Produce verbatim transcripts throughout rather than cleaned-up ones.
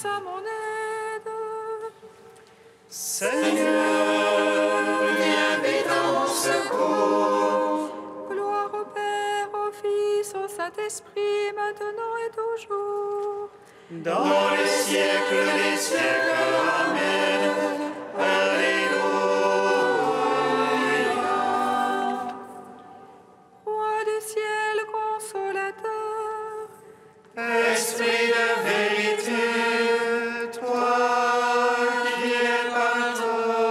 viens à mon aide. Seigneur, viens vite à mon secours. Gloire au Père, au Fils, au Saint-Esprit, maintenant et toujours. Dans les siècles des siècles, amen. Alléluia. Roi du ciel, consolateur, Esprit de vérité, toi qui es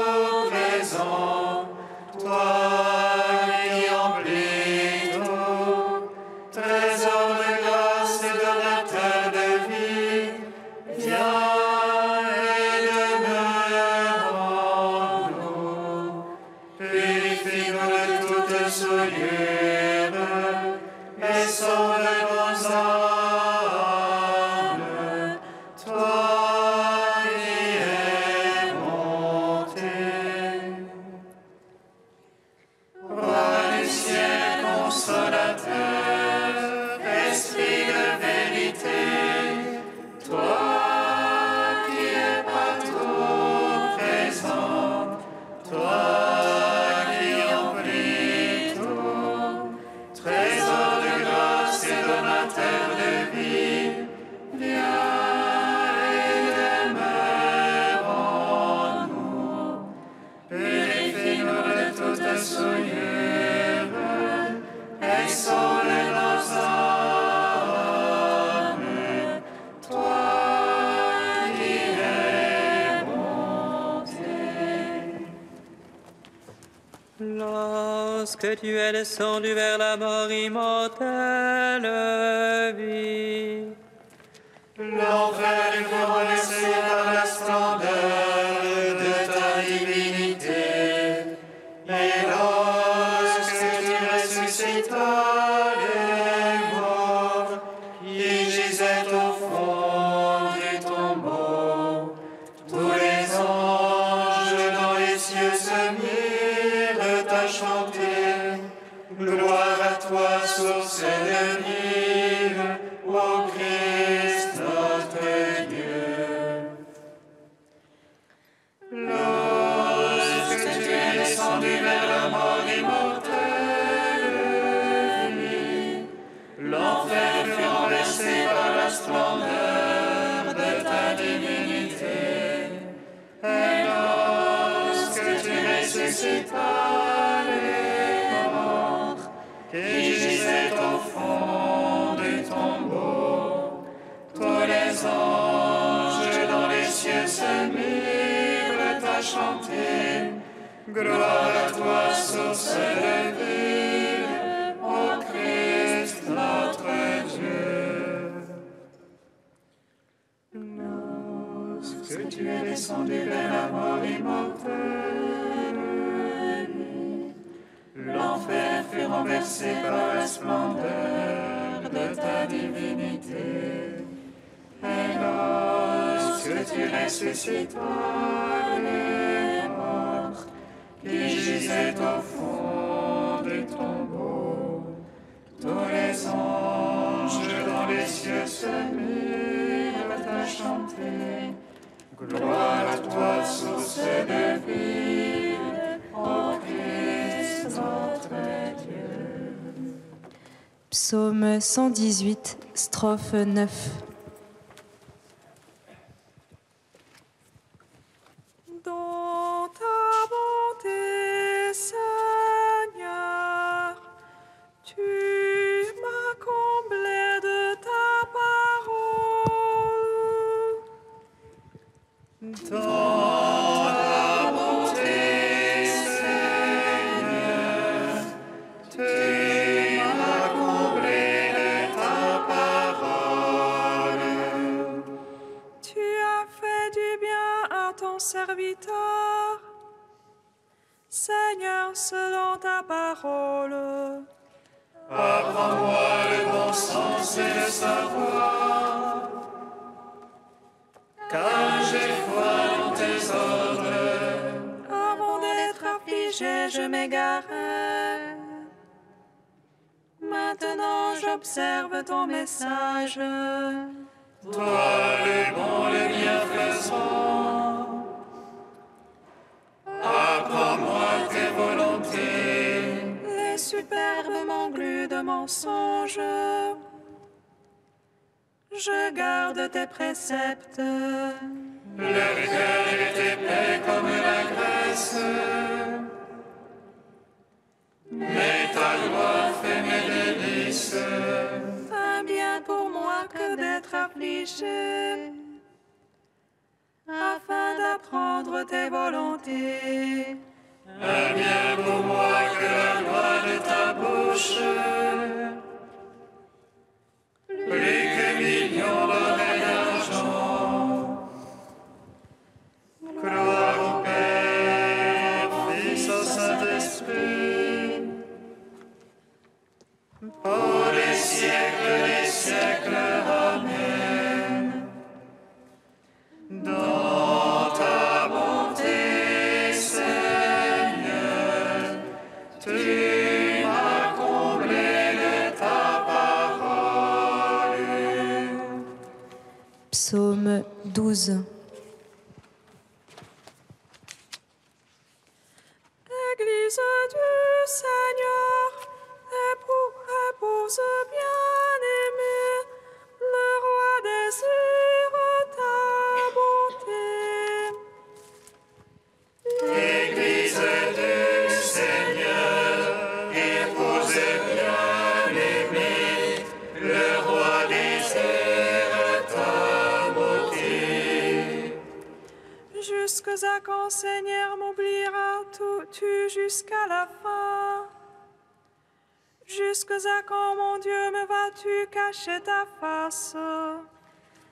partout présent, toi qui emplis tout, trésor de grâce et donateur de vie, viens et demeure en nous, purifie-nous de toute souillure et sauve-nous. Que tu es descendu vers la mort immortelle, vie. L'enfer est relancé par la splendeur de ta divinité. Et lorsque tu ressuscitas les morts qui gisaient au fond du tombeau, tous les anges dans les cieux se mirent à chanter. Gloire à toi, source de vie, ô Christ notre Dieu. Lorsque tu es descendu vers la mort immortelle, l'enfer fut renversé par la splendeur de ta divinité. Et lorsque tu ressuscitas les qui gisait au fond du tombeau, tous les anges dans les cieux se mirent à chanter. Gloire à toi, source de vie, ô Christ notre Dieu. Lorsque tu es descendu vers la mort immortelle, l'enfer fut renversé par la splendeur de ta divinité. Et lorsque tu ressuscitas les morts qui gisaient au fond du tombeau, tous les anges dans les cieux se mirent à chanter. Gloire à toi, source de vie, ô Christ notre Dieu. Psaume cent dix-huit, strophe neuf. Dans ta bonté, Seigneur, tu m'as comblé de ta parole. Dans ta bonté, serviteur, Seigneur, selon ta parole. Apprends-moi le bon sens et le savoir, car j'ai foi dans tes ordres. Avant d'être affligé, je m'égarais. Maintenant, j'observe ton message. Je garde tes préceptes. Leur cœur est épais comme la graisse, mais ta loi fait mes délices. Fin bien pour moi que d'être affligé, afin d'apprendre tes volontés. Un bien pour moi que la loi de ta bouche, plus que millions d'oreilles d'argent. Gloire au Père, au Fils, au Saint-Esprit, pour les siècles des siècles. Amen. Dans ta bonté, Seigneur, tu Psaume douze. Église du Seigneur, épouse bien-aimée, le roi désire ta bonté. Église du Seigneur, épouse bien-aimée, le roi désire. Jusqu'à quand, Seigneur, m'oublieras-tu jusqu'à la fin? Jusqu'à quand, mon Dieu, me vas-tu cacher ta face?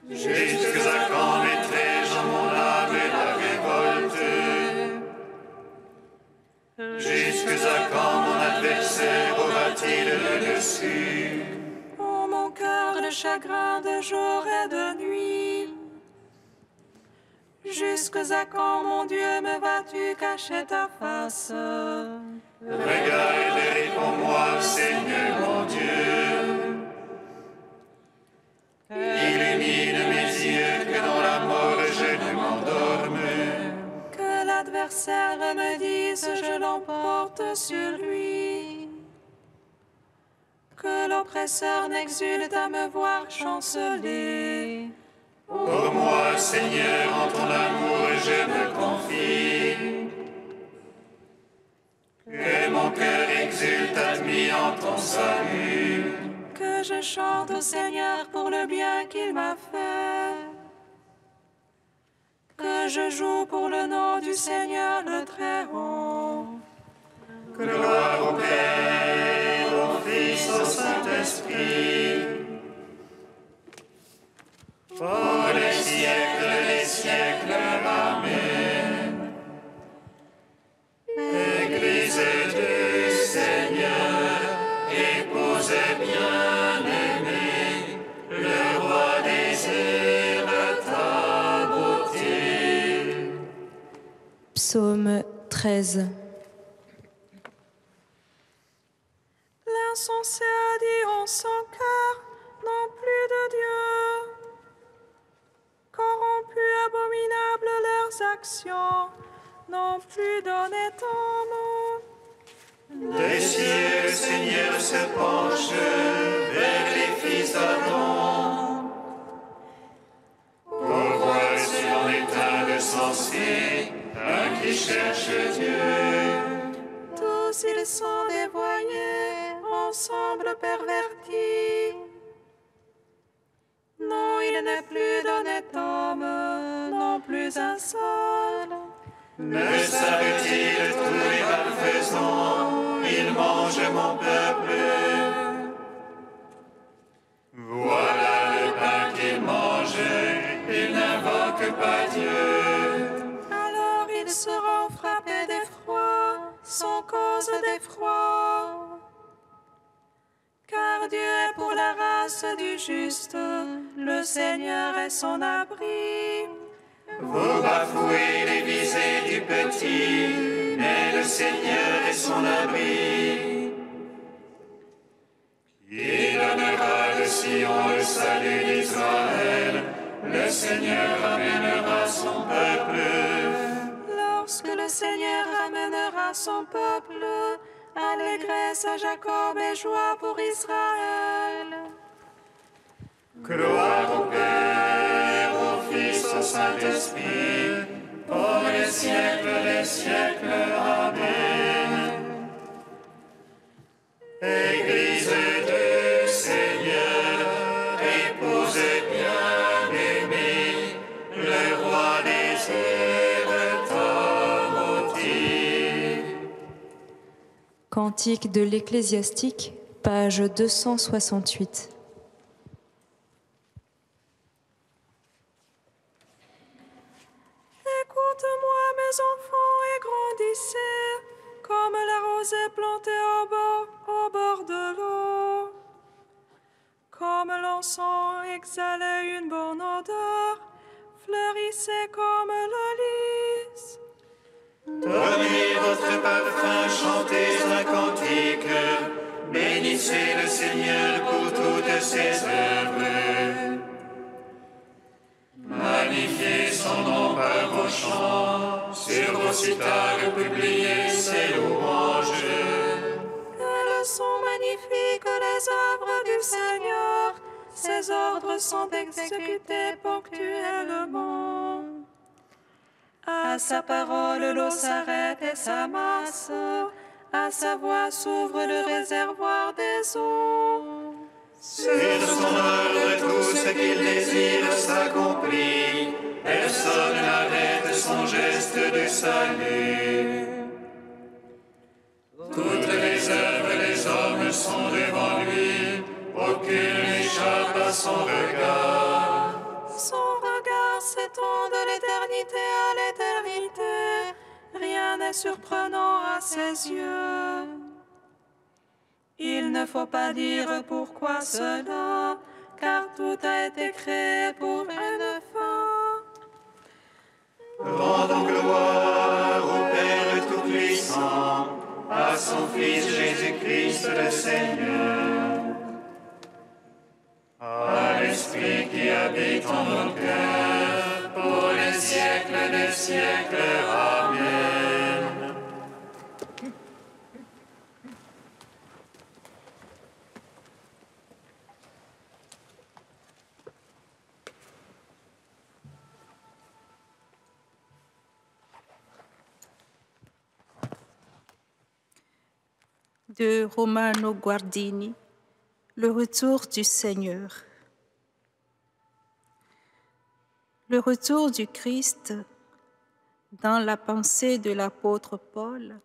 Jusqu'à quand mettrai-je mon âme et la révolte? Jusqu'à quand mon adversaire aura-t-il le dessus? Oh, mon cœur de chagrin de jour et de nuit. Jusqu'à quand, mon Dieu, me vas-tu cacher ta face? Regarde et réponds-moi, Seigneur mon Dieu. Illumine mes yeux, que dans la mort je ne m'endorme. Que l'adversaire me dise, je l'emporte sur lui. Que l'oppresseur n'exulte à me voir chanceler. Ô moi, Seigneur, en ton amour, je me confie. Que mon cœur exulte admis en ton salut. Que je chante au Seigneur pour le bien qu'il m'a fait. Que je joue pour le nom du Seigneur le Très-Haut. Gloire au Père, au Fils, au Saint-Esprit. Pour les siècles des siècles, amen. Église du Seigneur, épouse bien-aimée, le roi désire ta beauté. Psaume treize. L'insensé a dit en son cœur, non plus de Dieu. Corrompus, abominables leurs actions, n'ont plus donné ton nom. Des cieux, le Seigneur se penche vers les fils d'Adam, pour voir si en état de sensé un qui cherche Dieu. Tous ils sont dévoyés, ensemble pervertis. Non, il n'est plus d'honnête homme, non plus un seul. Ne savent-ils tous les malfaisants, ils mangent mon peuple. Voilà le pain qu'ils mangent, ils n'invoquent pas Dieu. Alors ils seront frappés d'effroi, sans cause d'effroi. Car Dieu est pour la race du juste, le Seigneur est son abri. Vous bafouez les visées du petit, mais le Seigneur est son abri. Il donnera le Sion, le salut d'Israël. Le Seigneur amènera son peuple. Lorsque le Seigneur amènera son peuple, allégresse à Jacob et joie pour Israël. Gloire au Père, au Fils, au Saint-Esprit, pour les siècles des siècles. Amen. Église du Seigneur, épouse bien-aimée, le roi des héritages. Cantique de l'Ecclésiastique, page deux cent soixante-huit. Comme la rosée plantée au bord, au bord de l'eau, comme l'encens exhalait une bonne odeur, fleurissez comme le lys. Donnez votre parfum, chantez un cantique, bénissez le Seigneur pour toutes ses œuvres. Magnifiez son nom par vos chants, sur vos citares publiez ses louanges. Elles sont magnifiques, les œuvres du Seigneur, ses ordres sont exécutés ponctuellement. À sa parole, l'eau s'arrête et s'amasse, à sa voix s'ouvre le réservoir des eaux. Sur son œuvre, tout ce qu'il désire s'accomplit. Personne n'arrête son geste de salut. Toutes les œuvres des hommes sont devant lui. Aucune n'échappe à son regard. Son regard s'étend de l'éternité à l'éternité. Rien n'est surprenant à ses yeux. Il ne faut pas dire pourquoi cela, car tout a été créé pour une fin. Rendons gloire au Père Tout-Puissant, à son Fils Jésus-Christ le Seigneur, à l'Esprit qui habite en nos cœurs, pour les siècles des siècles. Amen. De Romano Guardini, Le retour du Seigneur. Le retour du Christ, dans la pensée de l'apôtre Paul,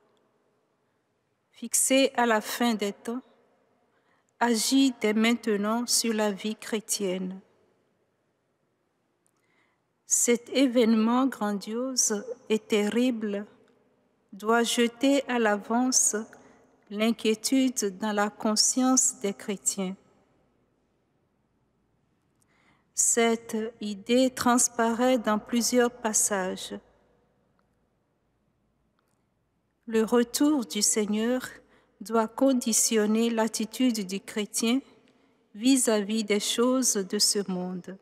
fixé à la fin des temps, agit dès maintenant sur la vie chrétienne. Cet événement grandiose et terrible doit jeter à l'avance l'inquiétude dans la conscience des chrétiens. Cette idée transparaît dans plusieurs passages. Le retour du Seigneur doit conditionner l'attitude du chrétien vis-à-vis des choses de ce monde.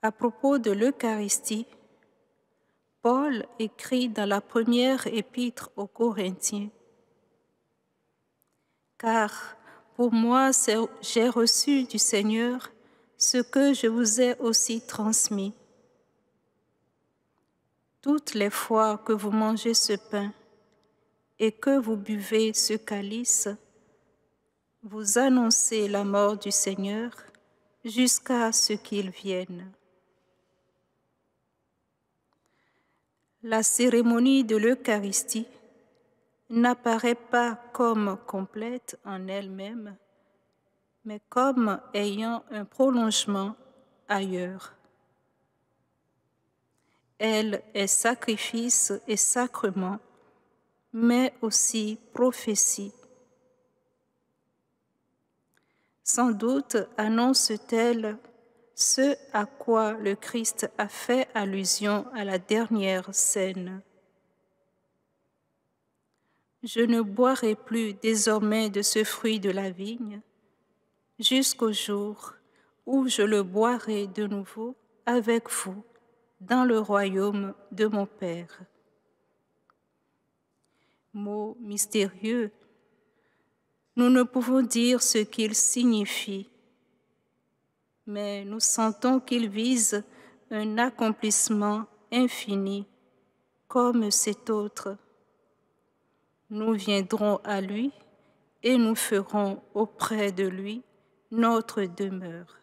À propos de l'Eucharistie, Paul écrit dans la première épître aux Corinthiens, « Car pour moi j'ai reçu du Seigneur ce que je vous ai aussi transmis. Toutes les fois que vous mangez ce pain et que vous buvez ce calice, vous annoncez la mort du Seigneur jusqu'à ce qu'il vienne. » La cérémonie de l'Eucharistie n'apparaît pas comme complète en elle-même, mais comme ayant un prolongement ailleurs. Elle est sacrifice et sacrement, mais aussi prophétie. Sans doute annonce-t-elle ce à quoi le Christ a fait allusion à la dernière scène. « Je ne boirai plus désormais de ce fruit de la vigne, jusqu'au jour où je le boirai de nouveau avec vous dans le royaume de mon Père. » Mot mystérieux, nous ne pouvons dire ce qu'il signifie, mais nous sentons qu'il vise un accomplissement infini, comme cet autre. Nous viendrons à lui et nous ferons auprès de lui notre demeure.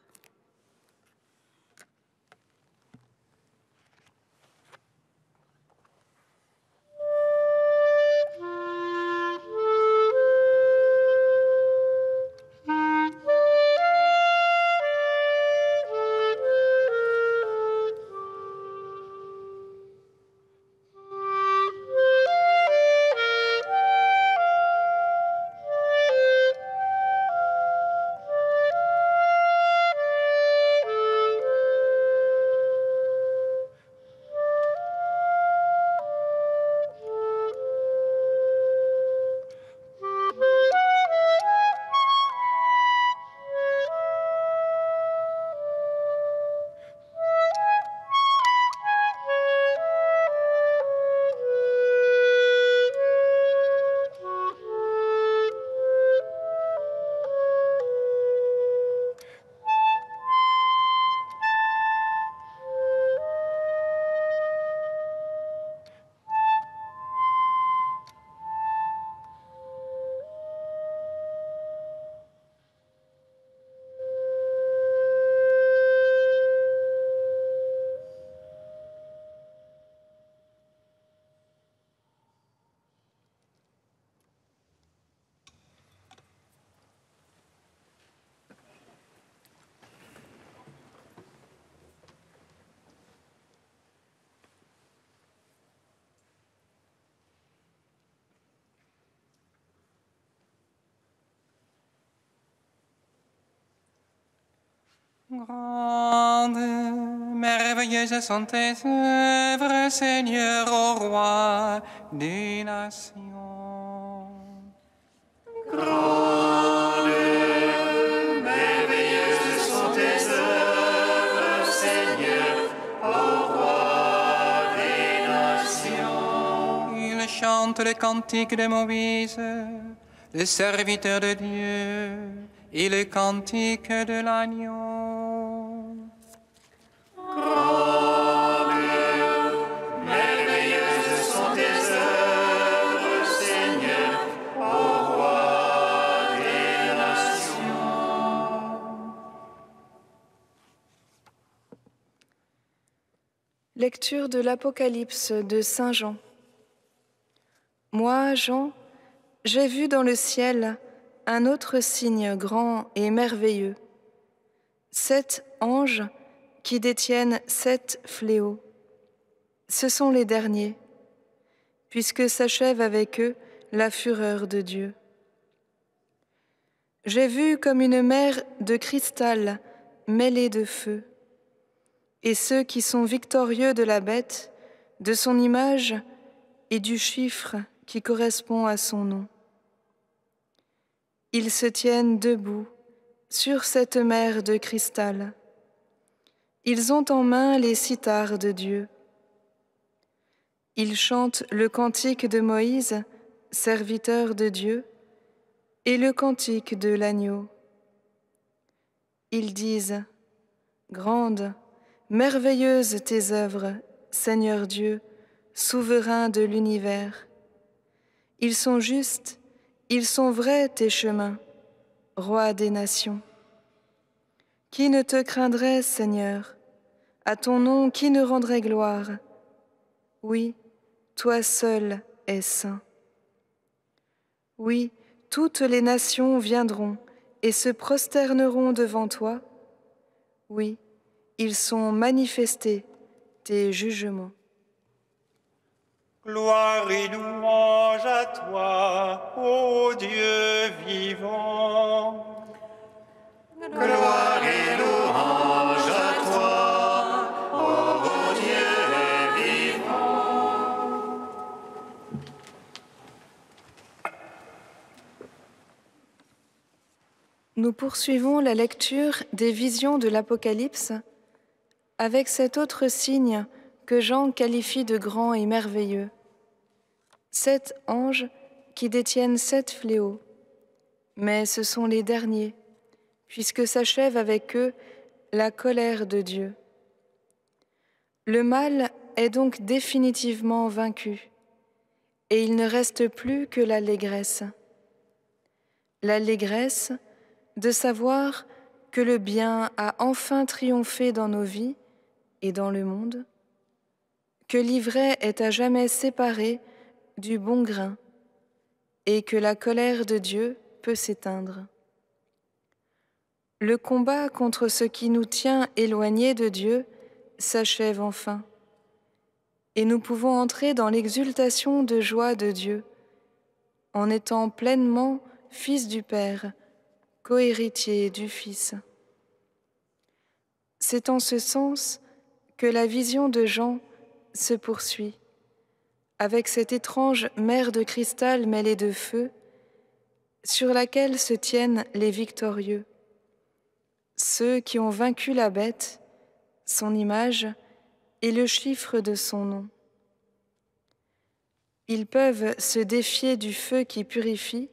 Grande, merveilleuse sont tes œuvres, Seigneur, ô Roi des nations. Grande, merveilleuse sont tes œuvres, Seigneur, ô Roi des nations. Il chante le cantique de Moïse, le serviteur de Dieu, et le cantique de l'agneau. Lecture de l'Apocalypse de saint Jean. Moi, Jean, j'ai vu dans le ciel un autre signe grand et merveilleux, sept anges qui détiennent sept fléaux. Ce sont les derniers, puisque s'achève avec eux la fureur de Dieu. J'ai vu comme une mer de cristal mêlée de feu. Et ceux qui sont victorieux de la bête, de son image et du chiffre qui correspond à son nom. Ils se tiennent debout sur cette mer de cristal. Ils ont en main les cithars de Dieu. Ils chantent le cantique de Moïse, serviteur de Dieu, et le cantique de l'agneau. Ils disent « Grande, merveilleuses tes œuvres, Seigneur Dieu, souverain de l'univers. Ils sont justes, ils sont vrais tes chemins, Roi des nations. Qui ne te craindrait, Seigneur? À ton nom, qui ne rendrait gloire? Oui, toi seul es saint. Oui, toutes les nations viendront et se prosterneront devant toi. Oui, ils sont manifestés, tes jugements. Gloire et louange à toi, ô Dieu vivant. Gloire et louange à toi, ô Dieu vivant. Nous poursuivons la lecture des visions de l'Apocalypse avec cet autre signe que Jean qualifie de grand et merveilleux. Sept anges qui détiennent sept fléaux, mais ce sont les derniers, puisque s'achève avec eux la colère de Dieu. Le mal est donc définitivement vaincu, et il ne reste plus que l'allégresse. L'allégresse de savoir que le bien a enfin triomphé dans nos vies et dans le monde, que l'ivraie est à jamais séparée du bon grain et que la colère de Dieu peut s'éteindre. Le combat contre ce qui nous tient éloignés de Dieu s'achève enfin, et nous pouvons entrer dans l'exultation de joie de Dieu, en étant pleinement fils du Père, cohéritier du Fils. C'est en ce sens que la vision de Jean se poursuit, avec cette étrange mer de cristal mêlée de feu, sur laquelle se tiennent les victorieux, ceux qui ont vaincu la bête, son image et le chiffre de son nom. Ils peuvent se défier du feu qui purifie,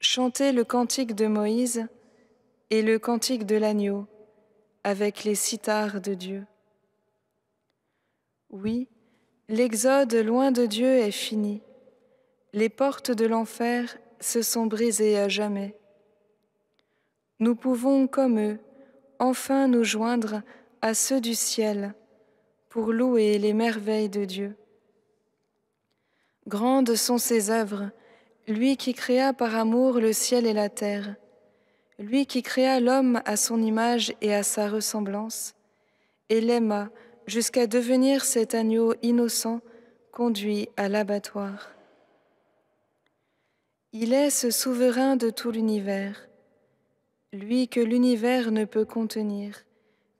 chanter le cantique de Moïse et le cantique de l'agneau avec les cithars de Dieu. Oui, l'exode loin de Dieu est fini. Les portes de l'enfer se sont brisées à jamais. Nous pouvons, comme eux, enfin nous joindre à ceux du ciel pour louer les merveilles de Dieu. Grandes sont ses œuvres, lui qui créa par amour le ciel et la terre, lui qui créa l'homme à son image et à sa ressemblance, et l'aima jusqu'à devenir cet agneau innocent conduit à l'abattoir. Il est ce souverain de tout l'univers, lui que l'univers ne peut contenir,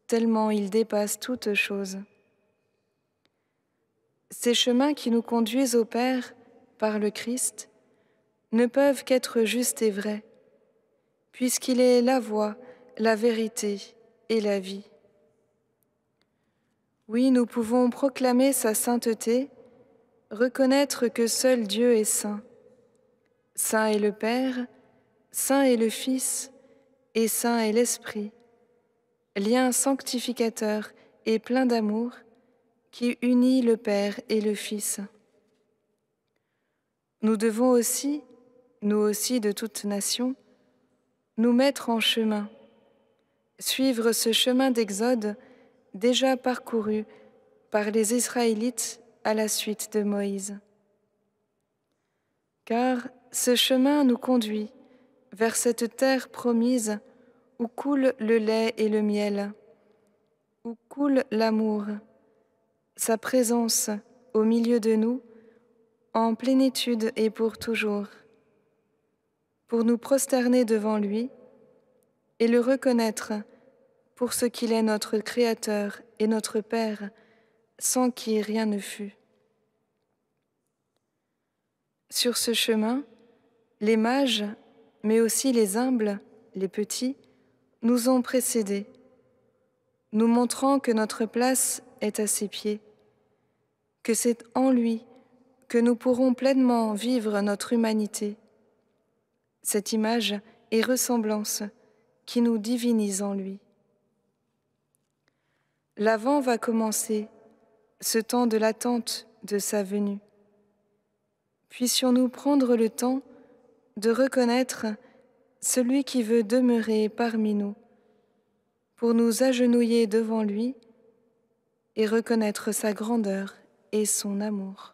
tellement il dépasse toute chose. Ces chemins qui nous conduisent au Père par le Christ ne peuvent qu'être justes et vrais, puisqu'il est la voie, la vérité et la vie. Oui, nous pouvons proclamer sa sainteté, reconnaître que seul Dieu est saint. Saint est le Père, saint est le Fils, et saint est l'Esprit, lien sanctificateur et plein d'amour, qui unit le Père et le Fils. Nous devons aussi, nous aussi de toute nation, nous mettre en chemin, suivre ce chemin d'exode déjà parcouru par les Israélites à la suite de Moïse. Car ce chemin nous conduit vers cette terre promise où coule le lait et le miel, où coule l'amour, sa présence au milieu de nous, en plénitude et pour toujours, pour nous prosterner devant lui et le reconnaître pour ce qu'il est notre Créateur et notre Père, sans qui rien ne fut. Sur ce chemin, les mages, mais aussi les humbles, les petits, nous ont précédés, nous montrant que notre place est à ses pieds, que c'est en lui que nous pourrons pleinement vivre notre humanité, cette image et ressemblance qui nous divinise en lui. L'Avent va commencer, ce temps de l'attente de sa venue. Puissions-nous prendre le temps de reconnaître celui qui veut demeurer parmi nous, pour nous agenouiller devant lui et reconnaître sa grandeur et son amour.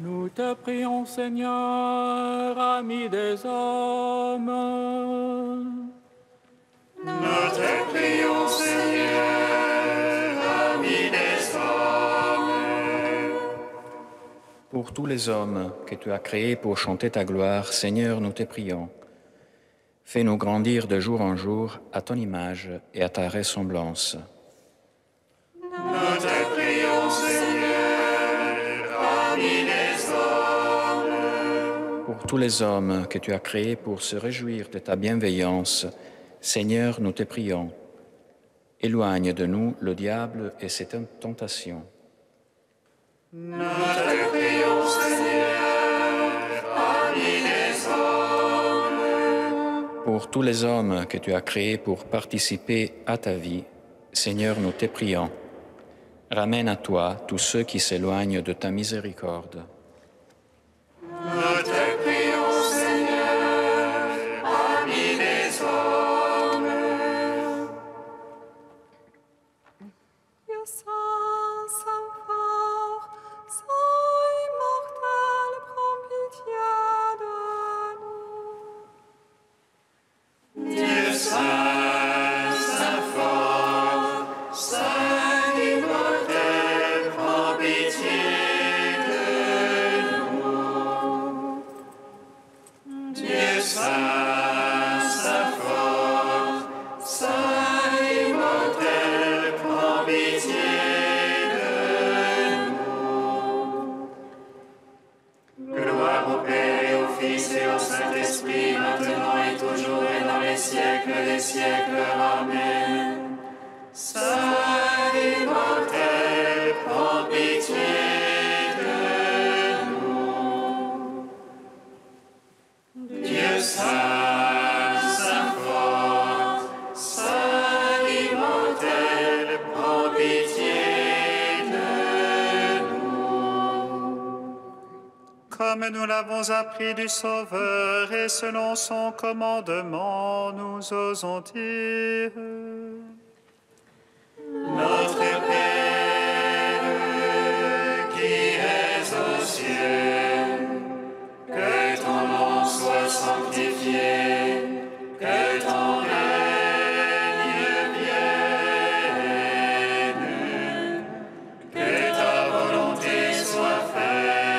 Nous te prions, Seigneur, ami des hommes. Nous te prions, Seigneur, ami des hommes. Pour tous les hommes que tu as créés pour chanter ta gloire, Seigneur, nous te prions. Fais-nous grandir de jour en jour à ton image et à ta ressemblance. Nous te prions, Seigneur, ami des hommes. Pour tous les hommes que tu as créés pour se réjouir de ta bienveillance, Seigneur, nous te prions. Éloigne de nous le diable et ses tentations. Nous te prions, Seigneur, ami des hommes. Pour tous les hommes que tu as créés pour participer à ta vie, Seigneur, nous te prions. Ramène à toi tous ceux qui s'éloignent de ta miséricorde. Nous te prions, Seigneur, ami des hommes. Appris du Sauveur et selon son commandement, nous osons dire notre Père qui es aux cieux, que ton nom soit sanctifié, que ton règne vienne, que ta volonté soit faite.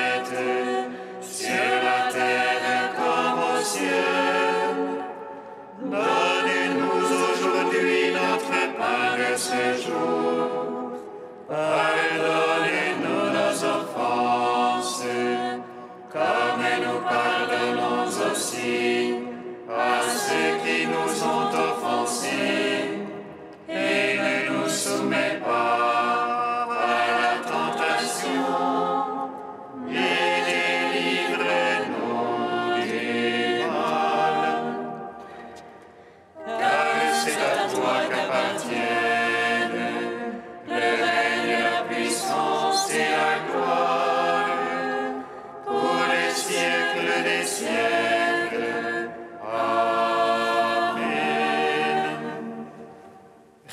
Donne-nous aujourd'hui notre pain de ce jour. Pardonne-nous nos offenses, comme nous pardonnons aussi à ceux qui nous ont offensés. Et ne nous soumets pas à la tentation, mais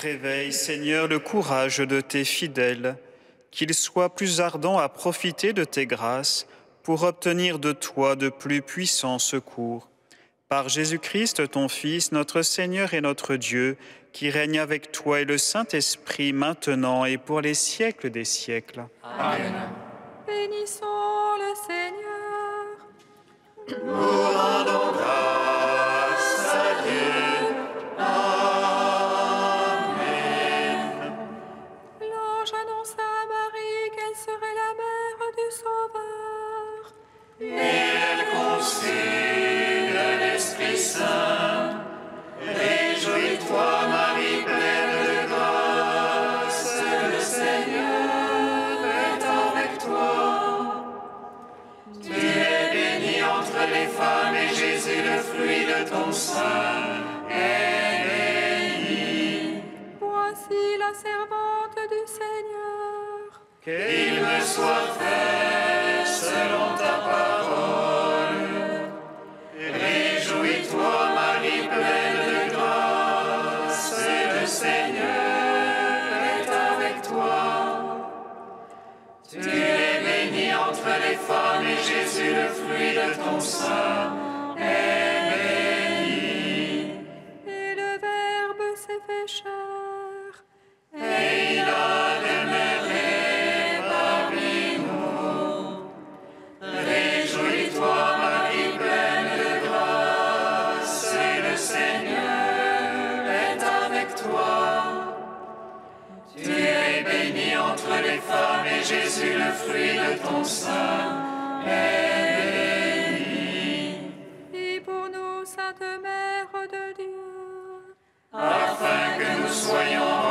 réveille, Seigneur, le courage de tes fidèles, qu'ils soient plus ardents à profiter de tes grâces pour obtenir de toi de plus puissants secours. Par Jésus-Christ, ton Fils, notre Seigneur et notre Dieu, qui règne avec toi et le Saint-Esprit, maintenant et pour les siècles des siècles. Amen. Bénissons le Seigneur. Nous rendons grâce à Dieu. Amen. Sauveur. Et elle conçut de l'Esprit Saint. Réjouis-toi, Marie, pleine de grâce, le Seigneur est avec toi. Tu es bénie entre les femmes, et Jésus, le fruit de ton sein, est béni. Voici la servante du Seigneur. Qu'il me soit fait selon ta parole. Réjouis-toi, Marie, pleine de grâce, le Seigneur est avec toi. Tu es bénie entre les femmes, Saint est béni. Et le Verbe s'est fait chair, et il a demeuré parmi nous. Réjouis-toi, Marie, pleine de grâce, et le Seigneur est avec toi. Tu es bénie entre les femmes, et Jésus, le fruit de ton sein, est béni. Et pour nous, Sainte Mère de Dieu, afin que nous soyons